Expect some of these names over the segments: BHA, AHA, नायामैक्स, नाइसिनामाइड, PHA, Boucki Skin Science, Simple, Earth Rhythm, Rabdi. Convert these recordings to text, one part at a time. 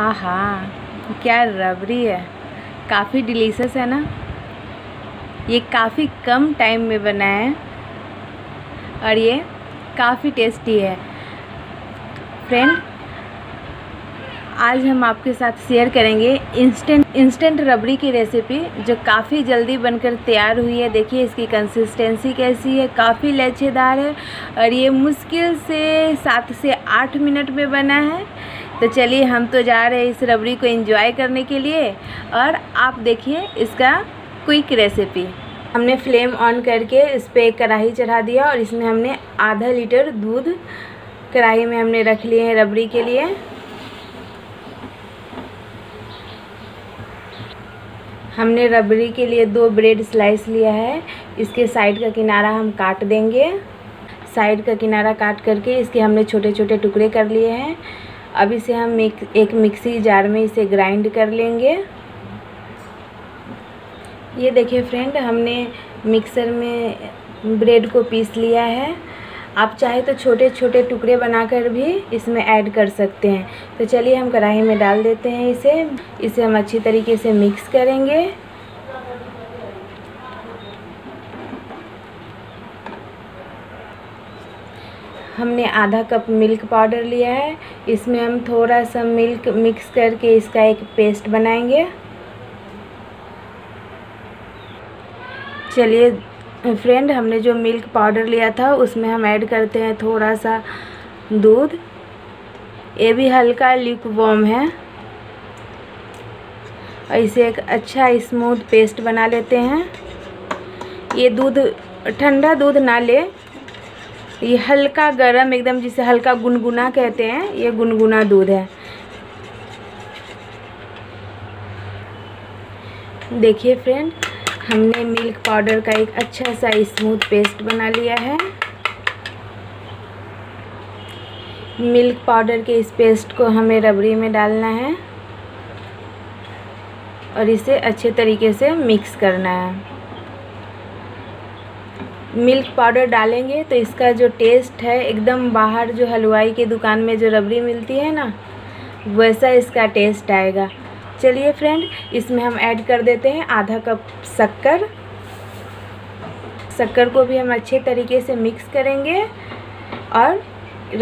आहा, क्या रबड़ी है, काफ़ी डिलीशियस है ना। ये काफ़ी कम टाइम में बना है और ये काफ़ी टेस्टी है। फ्रेंड, आज हम आपके साथ शेयर करेंगे इंस्टेंट रबड़ी की रेसिपी जो काफ़ी जल्दी बनकर तैयार हुई है। देखिए इसकी कंसिस्टेंसी कैसी है, काफ़ी लच्छेदार है और ये मुश्किल से 7 से 8 मिनट में बना है। तो चलिए हम तो जा रहे हैं इस रबड़ी को एंजॉय करने के लिए और आप देखिए इसका क्विक रेसिपी। हमने फ्लेम ऑन करके इस पर एक कढ़ाई चढ़ा दिया और इसमें हमने आधा लीटर दूध कढ़ाई में हमने रख लिए हैं रबड़ी के लिए। हमने रबड़ी के लिए 2 ब्रेड स्लाइस लिया है। इसके साइड का किनारा हम काट देंगे। साइड का किनारा काट करके इसके हमने छोटे छोटे टुकड़े कर लिए हैं। अब इसे हम एक मिक्सी जार में इसे ग्राइंड कर लेंगे। ये देखिए फ्रेंड, हमने मिक्सर में ब्रेड को पीस लिया है। आप चाहे तो छोटे छोटे टुकड़े बनाकर भी इसमें ऐड कर सकते हैं। तो चलिए हम कढ़ाई में डाल देते हैं इसे हम अच्छी तरीके से मिक्स करेंगे। हमने आधा कप मिल्क पाउडर लिया है। इसमें हम थोड़ा सा मिल्क मिक्स करके इसका एक पेस्ट बनाएंगे। चलिए फ्रेंड, हमने जो मिल्क पाउडर लिया था उसमें हम ऐड करते हैं थोड़ा सा दूध। ये भी हल्का लिक्विड है और इसे एक अच्छा स्मूथ पेस्ट बना लेते हैं। ये दूध ठंडा दूध ना ले, ये हल्का गरम, एकदम जिसे हल्का गुनगुना कहते हैं, ये गुनगुना दूध है। देखिए फ्रेंड, हमने मिल्क पाउडर का एक अच्छा सा स्मूथ पेस्ट बना लिया है। मिल्क पाउडर के इस पेस्ट को हमें रबड़ी में डालना है और इसे अच्छे तरीके से मिक्स करना है। मिल्क पाउडर डालेंगे तो इसका जो टेस्ट है, एकदम बाहर जो हलवाई की दुकान में जो रबड़ी मिलती है ना, वैसा इसका टेस्ट आएगा। चलिए फ्रेंड, इसमें हम ऐड कर देते हैं आधा कप शक्कर। शक्कर को भी हम अच्छे तरीके से मिक्स करेंगे और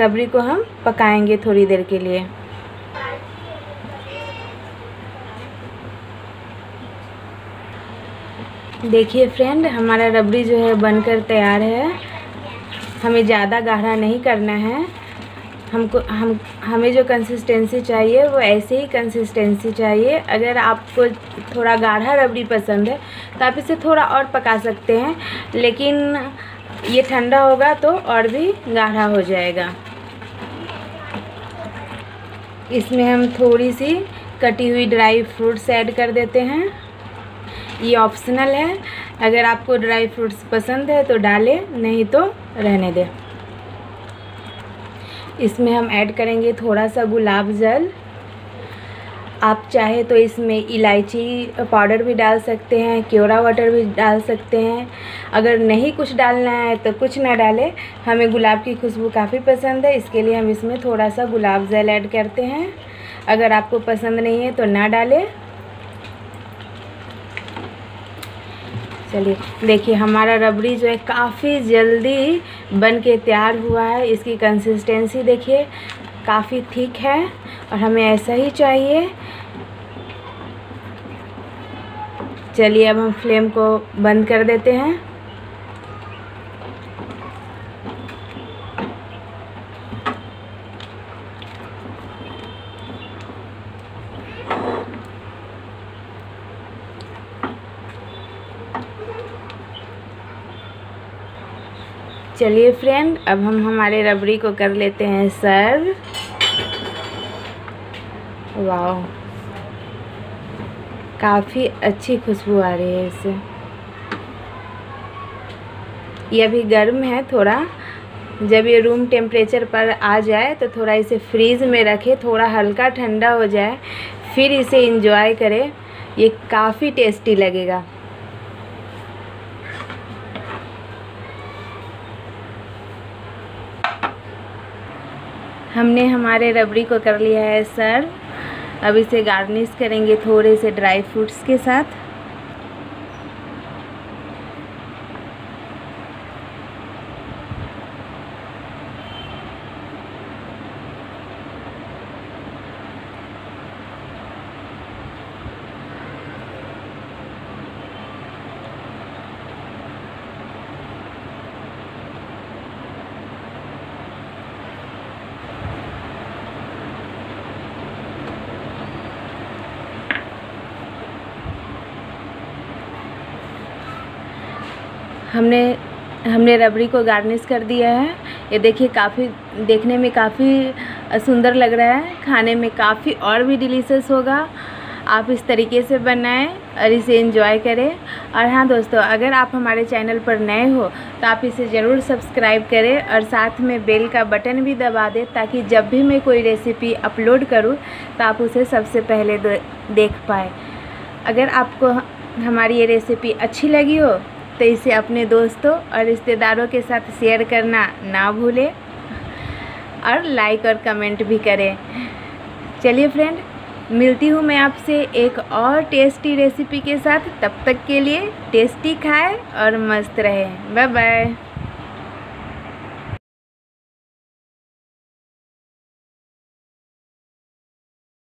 रबड़ी को हम पकाएंगे थोड़ी देर के लिए। देखिए फ्रेंड, हमारा रबड़ी जो है बनकर तैयार है। हमें ज़्यादा गाढ़ा नहीं करना है। हमें जो कंसिस्टेंसी चाहिए वो ऐसे ही कंसिस्टेंसी चाहिए। अगर आपको थोड़ा गाढ़ा रबड़ी पसंद है तो आप इसे थोड़ा और पका सकते हैं, लेकिन ये ठंडा होगा तो और भी गाढ़ा हो जाएगा। इसमें हम थोड़ी सी कटी हुई ड्राई फ्रूट्स ऐड कर देते हैं। ये ऑप्शनल है, अगर आपको ड्राई फ्रूट्स पसंद है तो डालें, नहीं तो रहने दें। इसमें हम ऐड करेंगे थोड़ा सा गुलाब जल। आप चाहे तो इसमें इलायची पाउडर भी डाल सकते हैं, केवड़ा वाटर भी डाल सकते हैं। अगर नहीं कुछ डालना है तो कुछ ना डालें। हमें गुलाब की खुशबू काफ़ी पसंद है, इसके लिए हम इसमें थोड़ा सा गुलाब जल ऐड करते हैं। अगर आपको पसंद नहीं है तो ना डालें। चलिए, देखिए हमारा रबड़ी जो है काफ़ी जल्दी बन के तैयार हुआ है। इसकी कंसिस्टेंसी देखिए काफ़ी थिक है और हमें ऐसा ही चाहिए। चलिए अब हम फ्लेम को बंद कर देते हैं। चलिए फ्रेंड, अब हम हमारे रबड़ी को कर लेते हैं सर्व। वाओ, काफ़ी अच्छी खुशबू आ रही है इससे। यह अभी गर्म है थोड़ा, जब ये रूम टेम्परेचर पर आ जाए तो थोड़ा इसे फ्रीज में रखें, थोड़ा हल्का ठंडा हो जाए, फिर इसे एंजॉय करें। ये काफ़ी टेस्टी लगेगा। हमने हमारे रबड़ी को कर लिया है सर्व। अब इसे गार्निश करेंगे थोड़े से ड्राई फ्रूट्स के साथ। हमने रबड़ी को गार्निश कर दिया है। ये देखिए काफ़ी देखने में काफ़ी सुंदर लग रहा है, खाने में काफ़ी और भी डिलीशियस होगा। आप इस तरीके से बनाएं और इसे एंजॉय करें। और हाँ दोस्तों, अगर आप हमारे चैनल पर नए हो तो आप इसे ज़रूर सब्सक्राइब करें और साथ में बेल का बटन भी दबा दें, ताकि जब भी मैं कोई रेसिपी अपलोड करूँ तो आप उसे सबसे पहले देख पाएँ। अगर आपको हमारी ये रेसिपी अच्छी लगी हो तो इसे अपने दोस्तों और रिश्तेदारों के साथ शेयर करना ना भूलें और लाइक और कमेंट भी करें। चलिए फ्रेंड, मिलती हूँ मैं आपसे एक और टेस्टी रेसिपी के साथ। तब तक के लिए टेस्टी खाएं और मस्त रहें। Bye bye.